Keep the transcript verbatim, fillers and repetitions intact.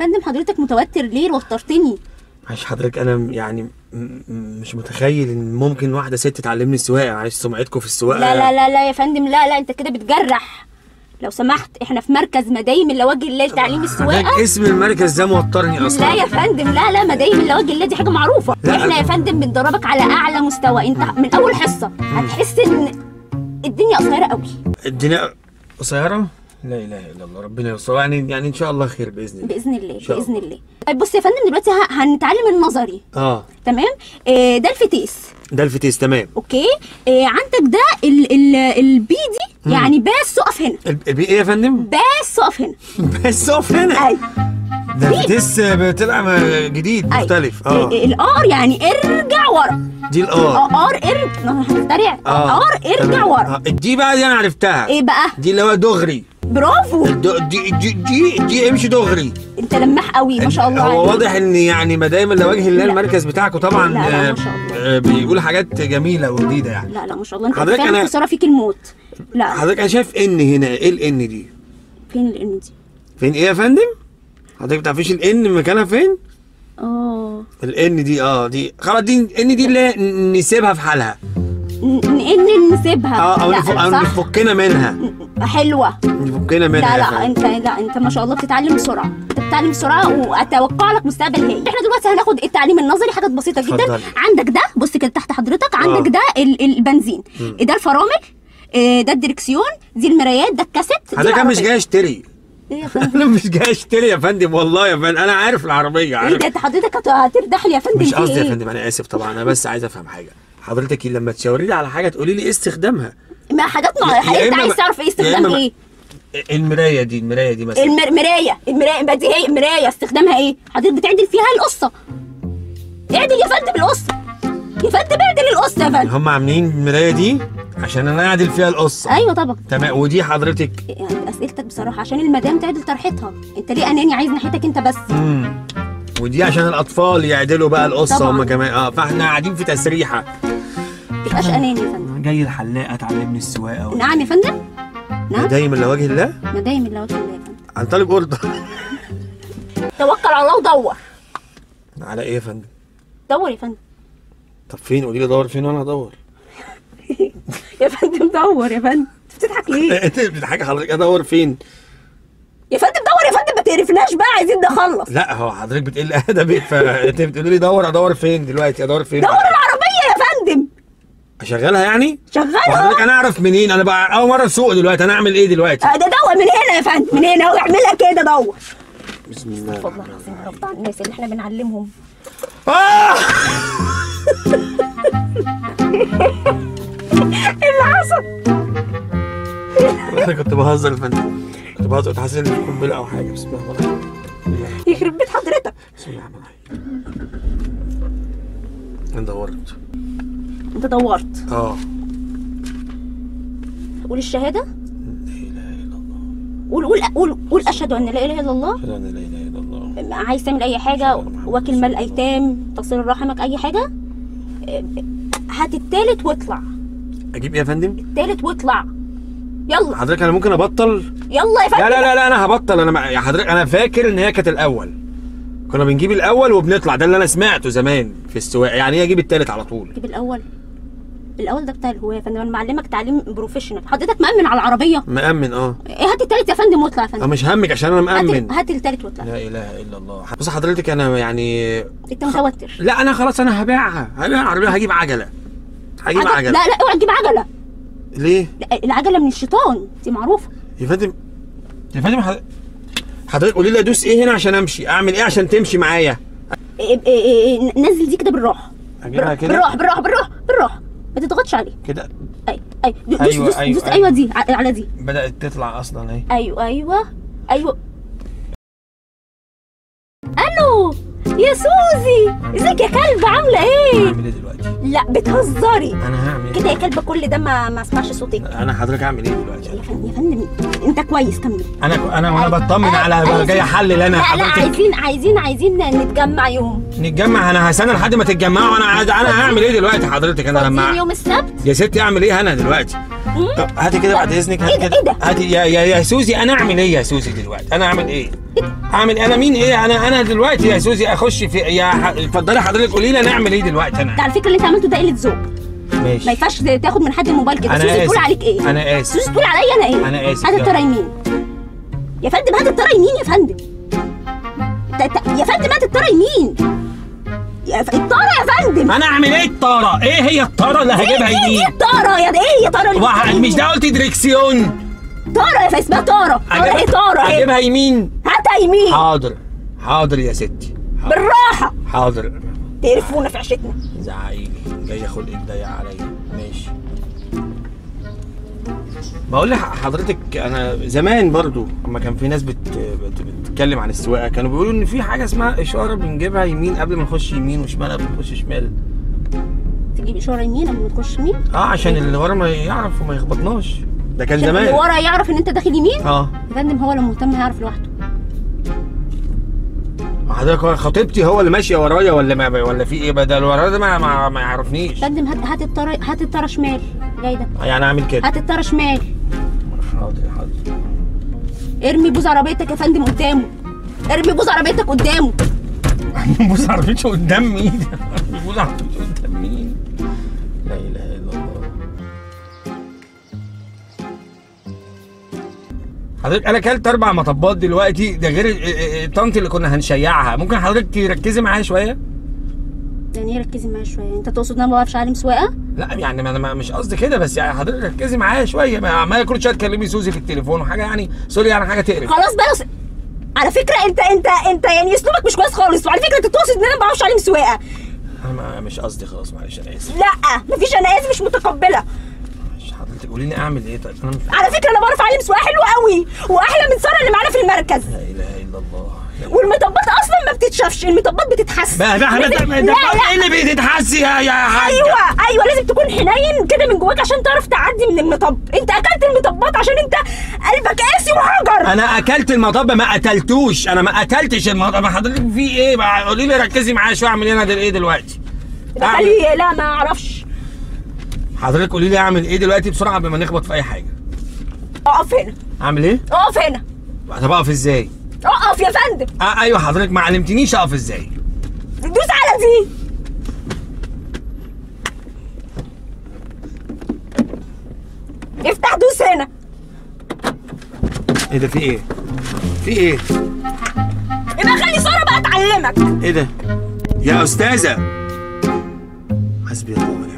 فندم حضرتك متوتر ليه؟ وترتني. معلش حضرتك انا يعني مش متخيل ان ممكن واحده ست تعلمني السواقه. عايز سمعتكم في السواقه. لا لا لا لا يا فندم، لا لا انت كده بتجرح. لو سمحت احنا في مركز مدايم لوجه الله لتعليم السواقه. اسم المركز ده موترني اصلا. لا يا فندم، لا لا مدايم لوجه الله دي حاجه معروفه. احنا يا فندم بندربك على اعلى مستوى. انت من اول حصه هتحس ان الدنيا قصيره قوي. الدنيا قصيره؟ لا اله الا الله، ربنا يستر. يعني يعني ان شاء الله خير باذن الله. باذن الله باذن الله. طيب بص يا فندم، دلوقتي هنتعلم النظري. اه تمام. آه ده الفتيس. ده الفتيس تمام. اوكي. آه عندك ده ال ال البي دي مم. يعني باس اقف هنا. البي ايه يا فندم؟ باس اقف هنا. باس اقف هنا. ايوه. ده الفتيس بتلعب جديد مختلف. اه الار يعني ارجع ورا. دي الار. ار ارجع. هنخترع. ار ارجع ورا. دي بقى دي انا عرفتها. ايه بقى؟ دي اللي هو دغري. برافو. دي دي دي دي امشي دغري. انت لماح قوي ما شاء الله. هو واضح ان يعني ما دايما لوجه الله المركز بتاعكم طبعا لا لا ما شاء الله. بيقول حاجات جميله وجديده يعني. لا لا ما شاء الله. انت حضرتك انا خساره فيك الموت. لا حضرتك انا شايف ان هنا ايه الان دي؟ فين الان دي؟ فين ايه يا فندم؟ حضرتك ما تعرفيش الان مكانها فين؟ اه الان دي اه دي خلاص دي ان دي اللي نسيبها في حالها. ان نسيبها اه او نفكنا منها. حلوه نفكنا منها. لا لا انت لا انت ما شاء الله بتتعلم بسرعه. انت بتتعلم بسرعه واتوقع لك مستقبل هايل. احنا دلوقتي هناخد التعليم النظري حاجات بسيطه جدا. فضل. عندك ده بص كده تحت حضرتك عندك آه. ده البنزين م. ده الفرامل آه ده الدركسيون دي المرايات ده الكاسيت. انا كان مش جاي اشتري انا مش جاي اشتري يا فندم والله يا فندم. انا عارف العربيه عارف. ايه ده حضرتك هتردحلي يا فندم؟ مش قصدي يا فندم انا اسف طبعا. انا بس عايز افهم حاجه حضرتك. لما تشاوري لي على حاجه تقولي لي استخدامها. ما حاجات ما انت عايز تعرف ايه استخدام ايه؟ المرايه دي المرايه دي مثلا المرايه المرايه المرايه ما دي هي مرايه استخدامها ايه؟ حضرتك بتعدل فيها القصه. اعدل يا فندم القصه يا فندم، اعدل القصه يا فندم. هم عاملين المرايه دي عشان انا اعدل فيها القصه. ايوه طبعا تمام. ودي حضرتك يعني اسئلتك بصراحه عشان المدام تعدل طرحتها. انت ليه اناني عايز ناحيتك انت بس؟ امم ودي عشان الاطفال يعدلوا بقى القصه هم كمان. اه فاحنا قاعدين في تسريحه. متبقاش اناني يا فندم. جاي الحلاقه تعلمني السواقه. نعم يا فندم. نعم مدايم لوجه الله. مدايم لوجه الله يا فندم. انا طالب اوردر. توكل على الله ودور. على ايه يا فندم؟ دور يا فندم. طب فين؟ قولي لي دور فين وانا هدور. يا فندم دور يا فندم. انت بتضحك ليه؟ انت بتضحك حضرتك. ادور فين؟ يا فندم دور يا فندم. ما تعرفناش بقى عايزين نخلص. لا هو حضرتك بتقل ادبي فانت بتقولي لي دور. ادور فين دلوقتي؟ ادور فين؟ دور العربيه يا فندم. اشغلها يعني؟ شغلها. وحضرتك انا اعرف منين؟ انا بقى اول مره اسوق دلوقتي. انا اعمل ايه دلوقتي؟ ده دور من هنا يا فندم من هنا واعملها كده دور. بسم الله الرحمن الرحيم. استغفر الله. الناس اللي احنا بنعلمهم. اه ايه اللي حصل؟ انا كنت بهزر يا فندم. كنت بهزر. كنت حاسس ان في قنبله او حاجه. بسم الله الرحمن الرحيم. يخرب بيت حضرتك. بسم الله الرحمن الرحيم. انا دورت. انت دورت؟ اه. قول الشهادة. لا اله الا الله. قول قول قول قول اشهد ان لا اله الا الله. اشهد ان لا اله الا الله. عايز تعمل اي حاجة، واكل مال ايتام، تصل رحمك، اي حاجة. هات التالت واطلع. اجيب ايه يا فندم؟ التالت واطلع. يلا. حضرتك انا ممكن ابطل؟ يلا يا فندم. لا لا لا, لا انا هبطل. انا مع... يا حضرتك انا فاكر ان هي كانت الاول. كنا بنجيب الاول وبنطلع. ده اللي انا سمعته زمان في السواقة. يعني ايه اجيب التالت على طول؟ اجيب الاول. الاول ده بتاع الهوايه يا فندم. انا معلمك تعليم بروفيشنال. حضرتك مأمن على العربيه؟ مأمن اه. هات التالت يا فندم واطلع يا فندم. اه مش همك عشان انا مأمن. هات التالت واطلع. لا اله الا الله. بص حضرتك انا يعني انت متوتر خ... لا انا خلاص انا هبيعها. هبيع العربيه. هجيب عجله. هجيب عجل... عجله. لا لا اوعى تجيب عجله. ليه؟ العجله من الشيطان دي معروفه. يا فندم يا فندم حضرتك حضرتك قولي لي ادوس ايه هنا عشان امشي؟ اعمل ايه عشان تمشي معايا؟ إيه إيه إيه نزل دي كده بالراحه. اجيبها كده بالراحه بالراحه بالراحه بالراحه. ما تضغطش عليه كده. ايوه ايوه دوس أيوة دوس, أيوة دوس أيوة, أيوة, ايوه دي على دي. بدأت تطلع اصلا اهي. ايوه ايوه ايوه. الو يا سوزي ازيك يا كلب عامله ايه؟ هعمل ايه دلوقتي؟ لا بتهزري. انا هعمل كده يا كلبه كل ده ما ما اسمعش صوتك. انا حضرتك هعمل ايه دلوقتي؟ يا فندم يا فندم انت كويس كمل. انا انا وانا بطمن على جاي احلل انا. لا لا عايزين عايزين عايزين نتجمع يوم. نتجمع؟ انا هستنى لحد ما تتجمعوا. انا انا هعمل ايه دلوقتي حضرتك؟ انا لما يوم السبت يا ستي اعمل ايه انا دلوقتي؟ طب هاتي كده بعد اذنك، هاتي كده. ايه ده؟ هاتي يا يا يا سوزي، انا اعمل ايه يا سوزي دلوقتي؟ انا اعمل ايه؟ اعمل انا مين ايه؟ انا انا دلوقتي يا سوزي اخش في يا اتفضلي حضرتك قولي لي انا اعمل ايه دلوقتي انا؟ ده على فكره اللي انت عملته ده قله ذوق. ماشي. ما ينفعش تاخد من حد الموبايل كده. سوزي تقول عليك ايه؟ انا اسف. سوزي تقول عليا انا ايه؟ انا اسف. هات الترى يمين. يا فندم هات الترى يمين يا فندم. يا فندم هات الترى يمين. الطارة يا فندم، انا اعمل ايه الطارة؟ ايه هي الطارة اللي هجيبها يمين؟ ايه الطارة يا ايه يا طارة؟ مش ده قلت دريكسيون؟ طارة يا فندم، اسمها طارة. طارة ايه طارة؟ هجيبها يمين. هاتها يمين. حاضر حاضر يا ستي، حاضر. بالراحة. حاضر. تقرفونا في عشتنا. زعيلي جاي اخد ايديا عليا. ماشي. بقول لحضرتك انا زمان برضو اما كان في ناس بت... بت... بتتكلم عن السواقه كانوا بيقولوا ان في حاجه اسمها اشاره بنجيبها يمين قبل ما نخش يمين وشمال قبل ما نخش شمال. تجيب اشاره يمين قبل ما تخش يمين؟ اه عشان اللي ورا ما يعرف وما يخبطناش. ده كان زمان اللي ورا يعرف ان انت داخل يمين؟ اه يا فندم هو لو مهتم هيعرف لوحده. حضرتك خطيبتي هو اللي ماشيه ورايا ولا ما ولا في ايه؟ بدل ورايا ده ما, ما, ما يعرفنيش. يا فندم هات الطرا هات الطرا شمال. جاي ده يعني اعمل كده؟ هات الطرا شمال. حاضر حاضر. ارمي بوز عربيتك يا فندم قدامه. ارمي بوز عربيتك قدامه. بوز عربيتي قدام مين؟ بوز عربيتي قدام مين؟ لا اله الا الله. حضرتك انا اكلت اربع مطبات دلوقتي، ده غير الطنط اللي كنا هنشيعها. ممكن حضرتك تركزي معايا شويه؟ يعني ايه ركزي معايا شويه؟ انت تقصد ان انا ما بعرفش اعلم سواقه؟ لا يعني انا مش قصدي كده، بس يعني حضرتك ركزي معايا شويه، عماله كل شويه تكلمي سوزي في التليفون وحاجه يعني سوري يعني حاجه تقرف. خلاص بقى. على فكره انت انت انت يعني اسلوبك مش كويس خالص، وعلى فكره انت تقصد ان انا ما بعرفش اعلم سواقه. انا مش قصدي خلاص، معلش انا اسف. لا مفيش انا اسف، مش متقبله. حضرتك قولي لي اعمل ايه طيب؟ انا مش على فكره انا بعرف اعلم سواقه حلو قوي واحلى من ساره اللي معانا في المركز. لا اله الا الله. والمطبات اصلا ما بتتشافش، المطبات بتتحس. بقى بقى ايه اللي بتتحس يا يا حاجة. ايوه ايوه لازم تكون حنين كده من جواك عشان تعرف تعدي من المطب. انت اكلت المطبات عشان انت قلبك قاسي وحجر. انا اكلت المطب ما قتلتوش، انا ما قتلتش المطب. حضرتك في ايه بقى؟ قولي لي ركزي معايا شويه. اعمل انا ايه دلوقتي؟ خليه. لا ما اعرفش. حضرتك قولي لي اعمل ايه دلوقتي بسرعه قبل ما نخبط في اي حاجه. اقف هنا. اعمل ايه؟ اقف هنا. طب اقف ازاي؟ اقف يا فندم. آه ايوه حضرتك ما علمتنيش اقف ازاي. دوس على دي. افتح دوس هنا. ايه ده؟ في ايه؟ في ايه؟ يبقى خلي ساره بقى تعلمك. ايه ده؟ يا استاذه حسبي الله.